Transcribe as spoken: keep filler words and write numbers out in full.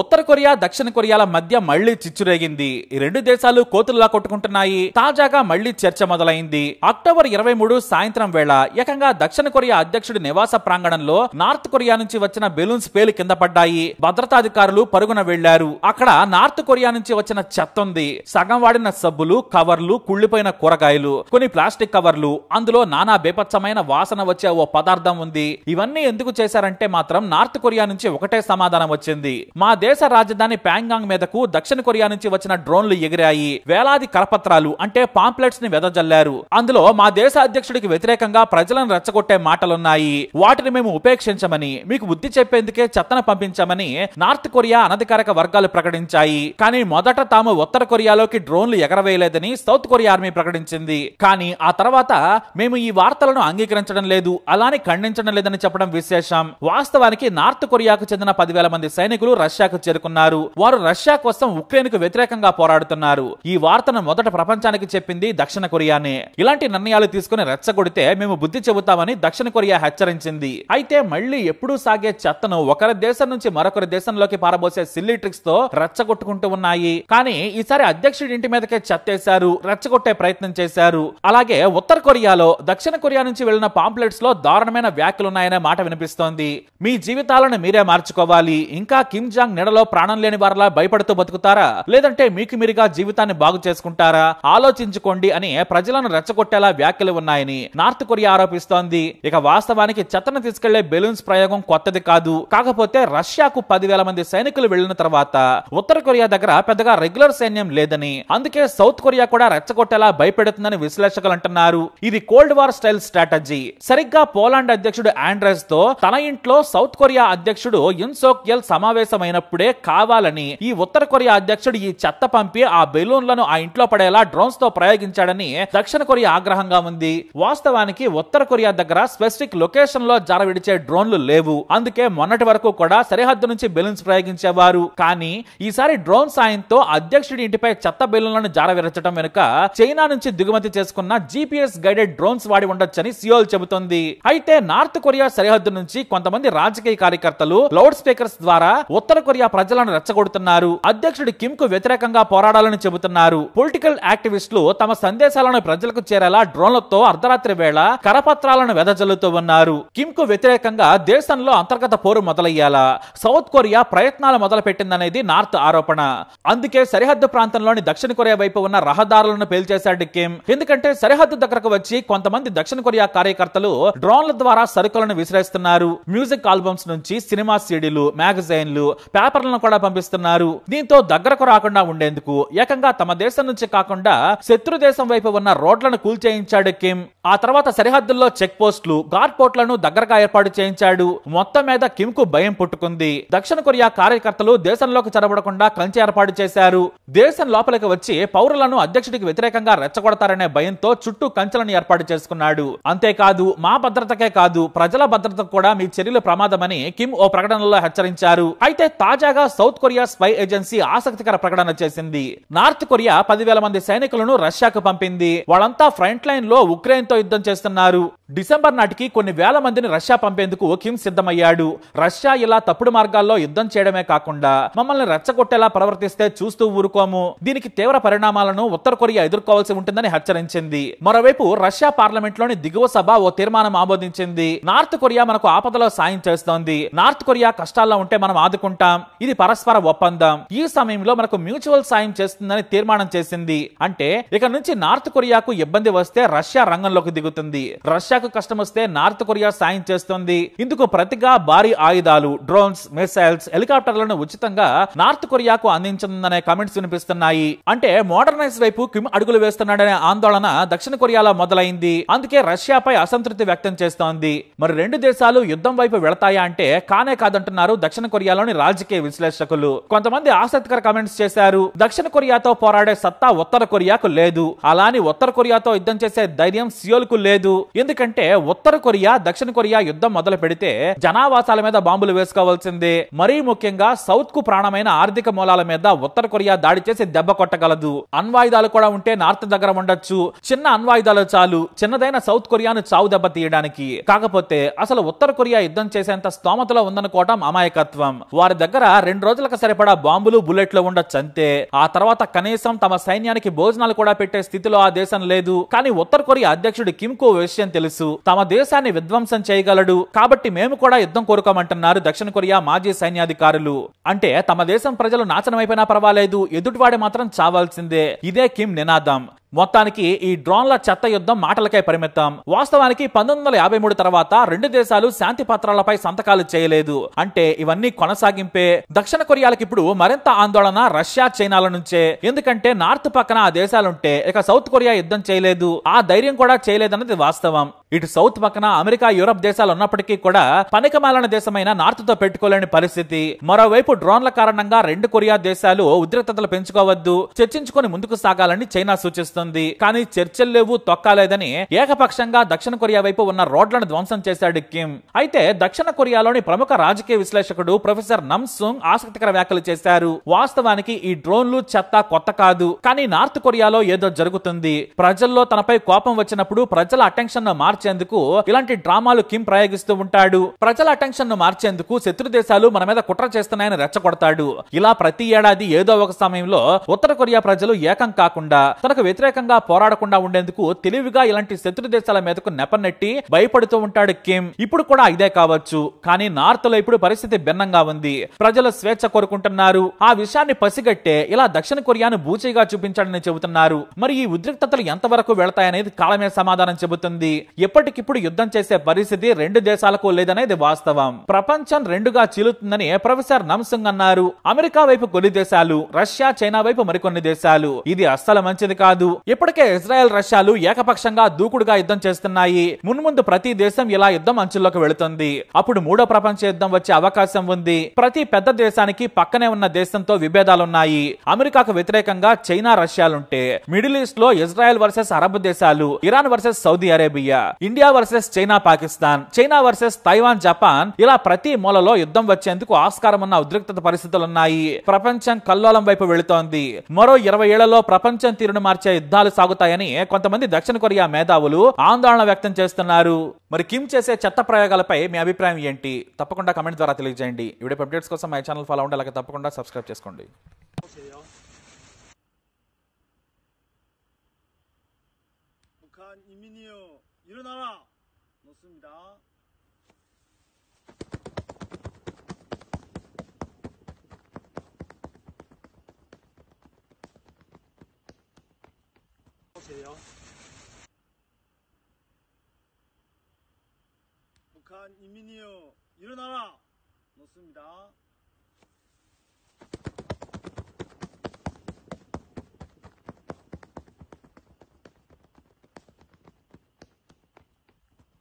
ఉత్తర Korea దక్షిణ కొరియాల మధ్య మళ్లీ చిచ్చురేగింది. ఈ రెండు దేశాలు కోతుల్లా కొట్టుకుంటున్నాయి. తాజాగా మళ్లీ చర్చ మొదలైంది. అక్టోబర్ ఇరవై మూడు సాయంత్రం వేళ ఏకంగా దక్షిణ కొరియా అధ్యక్షుడి నివాస ప్రాంగణంలో నార్త్ కొరియా నుంచి వచ్చిన బెలూన్స్ పేలు కింద పడ్డాయి. భద్రతాధికారులు పరుగున వెళ్లారు. అక్కడ నార్త్ కొరియా నుంచి వచ్చిన చెత్త ఉంది. సగం వాడిన సబ్బులు, కవర్లు, కుళ్లిపోయిన కూరగాయలు, కొన్ని ప్లాస్టిక్ కవర్లు, అందులో నానా బేపచ్చమైన వాసన వచ్చే ఓ పదార్థం ఉంది. ఇవన్నీ ఎందుకు చేశారంటే మాత్రం నార్త్ కొరియా నుంచి ఒకటే సమాధానం వచ్చింది. మా దేశ రాజధాని ప్యాంగాంగ్ మీదకు దక్షిణ కొరియా నుంచి వచ్చిన డ్రోన్లు ఎగిరాయి. వేలాది కరపత్రాలు అంటే పాంప్లెట్స్ ని వెదజల్లారు. అందులో మా దేశ అధ్యక్షుడికి వ్యతిరేకంగా ప్రజలను రెచ్చగొట్టే మాటలున్నాయి. వాటిని మేము ఉపేక్షించమని, మీకు బుద్ధి చెప్పేందుకే చెత్తను పంపించామని నార్త్ కొరియా అనధికారిక వర్గాలు ప్రకటించాయి. కానీ మొదట తాము ఉత్తర కొరియాలోకి డ్రోన్లు ఎగరవేయలేదని సౌత్ కొరియా ఆర్మీ ప్రకటించింది. కానీ ఆ తర్వాత మేము ఈ వార్తలను అంగీకరించడం లేదు, అలానే ఖండించడం లేదని చెప్పడం విశేషం. వాస్తవానికి నార్త్ కొరియాకు చెందిన పదివేల మంది సైనికులు రష్యా చేరుకున్నారు. వారు రష్యా కోసం ఉక్రెయిన్ కు వ్యతిరేకంగా పోరాడుతున్నారు. ఈ వార్తను మొదట ప్రపంచానికి చెప్పింది దక్షిణ కొరియానే. ఇలాంటి నిర్ణయాలు తీసుకుని రెచ్చగొడితే మేము బుద్ధి చెబుతామని దక్షిణ కొరియా హెచ్చరించింది. అయితే మళ్లీ ఎప్పుడూ సాగే చెత్తను ఒకరి దేశం నుంచి మరొకరి దేశంలోకి పారబోసే సిల్లీ ట్రిక్స్ తో రెచ్చగొట్టుకుంటూ ఉన్నాయి. కానీ ఈసారి అధ్యక్షుడి ఇంటి మీదకే చెత్తేశారు, రెచ్చగొట్టే ప్రయత్నం చేశారు. అలాగే ఉత్తర కొరియాలో దక్షిణ కొరియా నుంచి వెళ్లిన పాంప్లెట్స్ లో దారుణమైన వ్యాఖ్యలున్నాయనే మాట వినిపిస్తోంది. మీ జీవితాలను మీరే మార్చుకోవాలి. ఇంకా కిమ్ జాంగ్ నెడలో ప్రాణం లేని వారిలా భయపడుతూ బతుకుతారా, లేదంటే మీకు మీరుగా జీవితాన్ని బాగు చేసుకుంటారా, ఆలోచించుకోండి అని ప్రజలను రెచ్చగొట్టేలా వ్యాఖ్యలు ఉన్నాయని నార్త్ కొరియా ఆరోపిస్తోంది. ఇక వాస్తవానికి చెత్తను తీసుకెళ్లే బెలూన్స్ ప్రయోగం కొత్తది కాదు. కాకపోతే రష్యాకు పదివేల మంది సైనికులు వెళ్లిన తర్వాత ఉత్తర కొరియా దగ్గర పెద్దగా రెగ్యులర్ సైన్యం లేదని, అందుకే సౌత్ కొరియా కూడా రెచ్చగొట్టేలా భయపెడుతుందని విశ్లేషకులు అంటున్నారు. ఇది కోల్డ్ వార్ స్టైల్ స్ట్రాటజీ. సరిగ్గా పోలాండ్ అధ్యక్షుడు ఆండ్రెస్ తో తన ఇంట్లో సౌత్ కొరియా అధ్యక్షుడు యున్ సోక్ యెల్ సమావేశమైన ప్పుడే కావాలని ఈ ఉత్తర కొరియా అధ్యక్షుడు ఈ చెత్త పంపి ఆ బెలూన్లను ఆ ఇంట్లో పడేలా డ్రోన్స్ తో ప్రయోగించాడని దక్షిణ కొరియా ఆగ్రహంగా ఉంది. వాస్తవానికి ఉత్తర కొరియా దగ్గర స్పెసిఫిక్ లొకేషన్ లో జారవిడిచే డ్రోన్లు లేవు. అందుకే మొన్నటి వరకు కూడా సరిహద్దు నుంచి బెలూన్స్ ప్రయోగించేవారు. కానీ ఈసారి డ్రోన్ సాయంతో అధ్యక్షుడి ఇంటిపై చెత్త బెలూన్లను జారవిరచడం వెనుక చైనా నుంచి దిగుమతి చేసుకున్న జీపీఎస్ గైడెడ్ డ్రోన్స్ వాడి ఉండొచ్చని సియోల్ చెబుతోంది. అయితే నార్త్ కొరియా సరిహద్దు నుంచి కొంతమంది రాజకీయ కార్యకర్తలు లౌడ్ స్పీకర్స్ ద్వారా ఉత్తర కొరియా ప్రజలను రెచ్చగొడుతున్నారు. అధ్యక్షుడు కిమ్ కు వ్యతిరేకంగా పోరాడాలని చెబుతున్నారు. పొలిటికల్ యాక్టివిస్టులు తమ సందేశాలను ప్రజలకు చేరేలా డ్రోన్లతో అర్ధరాత్రి వేళ కరపత్రాలను వెదజల్లుతూ ఉన్నారు. కిమ్ కు వ్యతిరేకంగా దేశంలో అంతర్గత పోరు మొదలయ్యేలా సౌత్ కొరియా ప్రయత్నాలు మొదలుపెట్టిందనేది నార్త్ ఆరోపణ. అందుకే సరిహద్దు ప్రాంతంలోని దక్షిణ కొరియా వైపు ఉన్న రహదారులను పేల్చేశాడు కిమ్. ఎందుకంటే సరిహద్దు దగ్గరకు వచ్చి కొంతమంది దక్షిణ కొరియా కార్యకర్తలు డ్రోన్ల ద్వారా సరుకులను విసిరేస్తున్నారు. మ్యూజిక్ ఆల్బమ్స్ నుంచి సినిమా సీడీలు, మ్యాగజైన్లు, పేపర్లను కూడా పంపిస్తున్నారు. దీంతో దగ్గరకు రాకుండా ఉండేందుకు ఏకంగా తమ దేశం నుంచి కాకుండా శత్రు దేశం వైపు ఉన్న రోడ్లను కూల్చేయించాడు కిమ్. ఆ తర్వాత సరిహద్దుల్లో చెక్ పోస్టులు, గార్డ్ పోస్టులను దగ్గరగా ఏర్పాటు చేయించాడు. మొత్తం మీద కిమ్ కు భయం పుట్టుకుంది. దక్షిణ కొరియా కార్యకర్తలు దేశంలోకి చొరబడకుండా కంచె ఏర్పాటు చేశారు. దేశం లోపలికి వచ్చి పౌరులను అధ్యక్షుడికి వ్యతిరేకంగా రెచ్చగొడతారనే భయంతో చుట్టూ కంచెలను ఏర్పాటు చేసుకున్నాడు. అంతేకాదు, మా భద్రతకే కాదు ప్రజల భద్రతకు కూడా మీ చర్యలు ప్రమాదమని కిమ్ ఓ ప్రకటనలో హెచ్చరించారు. అయితే తాజాగా సౌత్ కొరియా స్పై ఏజెన్సీ ఆసక్తికర ప్రకటన చేసింది. నార్త్ కొరియా పదివేల మంది సైనికులను రష్యాకు పంపింది. వాళ్ళంతా ఫ్రంట్ లైన్ లో ఉక్రెయిన్ తో యుద్ధం చేస్తున్నారు. డిసెంబర్ నాటికి కొన్ని వేల మందిని రష్యా పంపేందుకు కిమ్ సిద్ధమయ్యాడు. రష్యా ఇలా తప్పుడు మార్గాల్లో యుద్ధం చేయడమే కాకుండా మమ్మల్ని రెచ్చగొట్టేలా ప్రవర్తిస్తే చూస్తూ ఊరుకోము. దీనికి తీవ్ర పరిణామాలను ఉత్తర కొరియా ఎదుర్కోవాల్సి ఉంటుందని హెచ్చరించింది. మరోవైపు రష్యా పార్లమెంట్ లోని దిగువ సభ ఓ తీర్మానం ఆమోదించింది. నార్త్ కొరియా మనకు ఆపదలో సాయం చేస్తోంది. నార్త్ కొరియా కష్టాల్లో ఉంటే మనం ఆదుకుంటాం. ఇది పరస్పర ఒప్పందం. ఈ సమయంలో మనకు మ్యూచువల్ సాయం చేస్తుందని తీర్మానం చేసింది. అంటే ఇక నుంచి నార్త్ కొరియాకు ఇబ్బంది వస్తే రష్యా రంగంలోకి దిగుతుంది. రష్యాకు కష్టం వస్తే నార్త్ కొరియా సాయం చేస్తుంది. ఇందుకు ప్రతిగా భారీ ఆయుధాలు, డ్రోన్స్, మిసైల్స్, హెలికాప్టర్లను ఉచితంగా నార్త్ కొరియాకు అందించనుందనే కామెంట్స్ వినిపిస్తున్నాయి. అంటే మోడర్నైజ్ వైపు కిమ్ అడుగులు వేస్తున్నాడనే ఆందోళన దక్షిణ కొరియాలో మొదలైంది. అందుకే రష్యాపై అసంతృప్తి వ్యక్తం చేస్తోంది. మరి రెండు దేశాలు యుద్ధం వైపు వెళతాయా అంటే కానే కాదంటున్నారు దక్షిణ కొరియాలోని రాజకీయ విశ్లేషకులు. కొంతమంది ఆసక్తికర కామెంట్స్ చేశారు. దక్షిణ కొరియాతో పోరాడే సత్తా ఉత్తర కొరియాకు లేదు, అలాని ఉత్తర కొరియాతో యుద్ధం చేసే ధైర్యం సియోల్ కు లేదు. ఎందుకంటే ఉత్తర కొరియా దక్షిణ కొరియా యుద్ధం మొదలు పెడితే జనావాసాల మీద బాంబులు వేసుకోవాల్సిందే. మరీ ముఖ్యంగా సౌత్ కు ప్రాణమైన ఆర్థిక మూలాల మీద ఉత్తర కొరియా దాడి చేసి దెబ్బ కొట్టగలదు. అణ్వాయుధాలు కూడా ఉంటే నార్త్ దగ్గర ఉండొచ్చు. చిన్న అణ్వాయుధాలు చాలు చిన్నదైన సౌత్ కొరియాను చావు దెబ్బ తీయడానికి. కాకపోతే అసలు ఉత్తర కొరియా యుద్ధం చేసేంత స్తోమతలో ఉందనుకోవటం అమాయకత్వం. వారి దగ్గర దగ్గర రెండు రోజులకు సరిపడా బాంబులు బుల్లెట్లు ఉండొచ్చంతే. ఆ తర్వాత కనీసం తమ సైన్యానికి భోజనాలు కూడా పెట్టే స్థితిలో ఆ దేశం లేదు. కానీ ఉత్తర కొరియా అధ్యక్షుడు కిమ్ కు విషయం తెలుసు, తమ దేశాన్ని విధ్వంసం చేయగలడు, కాబట్టి మేము కూడా యుద్ధం కోరుకోమంటున్నారు దక్షిణ కొరియా మాజీ సైన్యాధికారులు. అంటే తమ దేశం ప్రజలు నాశనమైపోయినా పర్వాలేదు, ఎదుటివాడి మాత్రం చావాల్సిందే, ఇదే కిమ్ నినాదం. మొత్తానికి ఈ డ్రోన్ల చెత్త యుద్ధం మాటలకే పరిమితం. వాస్తవానికి పంతొమ్మిది వందల యాభై మూడు తర్వాత రెండు దేశాలు శాంతి పత్రాలపై సంతకాలు చేయలేదు. అంటే ఇవన్నీ కొనసాగింపే. దక్షిణ కొరియాలకు ఇప్పుడు మరింత ఆందోళన రష్యా చైనాల నుంచే. ఎందుకంటే నార్త్ పక్కన ఆ దేశాలుంటే ఇక సౌత్ కొరియా యుద్ధం చేయలేదు, ఆ ధైర్యం కూడా చేయలేదన్నది వాస్తవం. ఇటు సౌత్ పక్కన అమెరికా యూరప్ దేశాలు ఉన్నప్పటికీ కూడా పనికిమాలిన దేశమైన నార్త్ తో పెట్టుకోలేని పరిస్థితి. మరోవైపు డ్రోన్ల కారణంగా రెండు కొరియా దేశాలు ఉద్రిక్తతలు పెంచుకోవద్దు, చర్చించుకుని ముందుకు సాగాలని చైనా సూచిస్తుంది. కానీ చర్చలు లేవు, తొక్కాలేదని ఏకపక్షంగా దక్షిణ కొరియా వైపు ఉన్న రోడ్లను ధ్వంసం చేశాడు కిమ్. అయితే దక్షిణ కొరియాలోని ప్రముఖ రాజకీయ విశ్లేషకుడు ప్రొఫెసర్ నమ్ సుంగ్ ఆసక్తికర వ్యాఖ్యలు చేశారు. వాస్తవానికి ఈ డ్రోన్లు చెత్త కొత్త కాదు, కానీ నార్త్ కొరియాలో ఏదో జరుగుతుంది. ప్రజల్లో తనపై కోపం వచ్చినప్పుడు ప్రజల అటెన్షన్ ను మార్చ మార్చేందుకు ఇలాంటి డ్రామాలు కిమ్ ప్రయోగిస్తూ ఉంటాడు. ప్రజల అటెన్షన్ ను మార్చేందుకు శత్రు దేశాలు మన మీద కుట్ర చేస్తున్నాయని రెచ్చగొడతాడు. ఇలా ప్రతి ఏడాది ఏదో ఒక సమయంలో ఉత్తర కొరియా ప్రజలు ఏకం కాకుండా, తనకు వ్యతిరేకంగా పోరాడకుండా ఉండేందుకు తెలివిగా ఇలాంటి శత్రు దేశాల మీదకు నెపనెట్టి భయపడుతూ ఉంటాడు కిమ్. ఇప్పుడు కూడా ఇదే కావచ్చు. కానీ నార్త్ లో ఇప్పుడు పరిస్థితి భిన్నంగా ఉంది, ప్రజలు స్వేచ్ఛ కోరుకుంటున్నారు. ఆ విషయాన్ని పసిగట్టే ఇలా దక్షిణ కొరియాను బూచిగా చూపించాడని చెబుతున్నారు. మరి ఈ ఉద్రిక్తతలు ఎంతవరకు వెళతాయనేది కాలమే సమాధానం చెబుతుంది. ఎప్పటికిప్పుడు యుద్ధం చేసే పరిస్థితి రెండు దేశాలకు లేదనేది వాస్తవం. ప్రపంచం రెండుగా చీలుతుందని ప్రొఫెసర్ నమ్సుంగ్ అన్నారు. అమెరికా వైపు కొన్ని దేశాలు, రష్యా చైనా వైపు మరికొన్ని దేశాలు. ఇది అస్సలు మంచిది కాదు. ఇప్పటికే ఇజ్రాయెల్ రష్యాలు ఏకపక్షంగా దూకుడుగా యుద్ధం చేస్తున్నాయి. మున్ముందు ప్రతి దేశం ఇలా యుద్ధం అంచుల్లోకి వెళుతుంది. అప్పుడు మూడో ప్రపంచ యుద్ధం వచ్చే అవకాశం ఉంది. ప్రతి పెద్ద దేశానికి పక్కనే ఉన్న దేశంతో విభేదాలున్నాయి. అమెరికాకు వ్యతిరేకంగా చైనా రష్యాలుంటే, మిడిల్ ఈస్ట్ లో ఇజ్రాయెల్ వర్సెస్ అరబ్ దేశాలు, Iran versus Saudi Arabia, India versus China Pakistan, China versus Taiwan Japan, ఇలా ప్రతి మూలలో యుద్ధం వచ్చేందుకు ఆస్కారం ఉన్న ఉద్రిక్తత పరిస్థితులున్నాయి. ప్రపంచం కల్లోలం వైపు వెళుతోంది. మరో ఇరవై ఏళ్లలో ప్రపంచం తీరును మార్చే యుద్ధాలు సాగుతాయని కొంతమంది దక్షిణ కొరియా మేధావులు ఆందోళన వ్యక్తం చేస్తున్నారు. మరి కిమ్ చేసే చెత్త ప్రయోగాలపై మీ అభిప్రాయం ఏంటి? తప్పకుండా కమెంట్ ద్వారా తెలియజేయండి. వీడియో అప్డేట్స్ కోసం మా ఛానల్ ఫాలో అవ్వండి, అలాగే తప్పకుండా సబ్స్క్రైబ్ చేసుకోండి. 북한 인민이여 일어나라.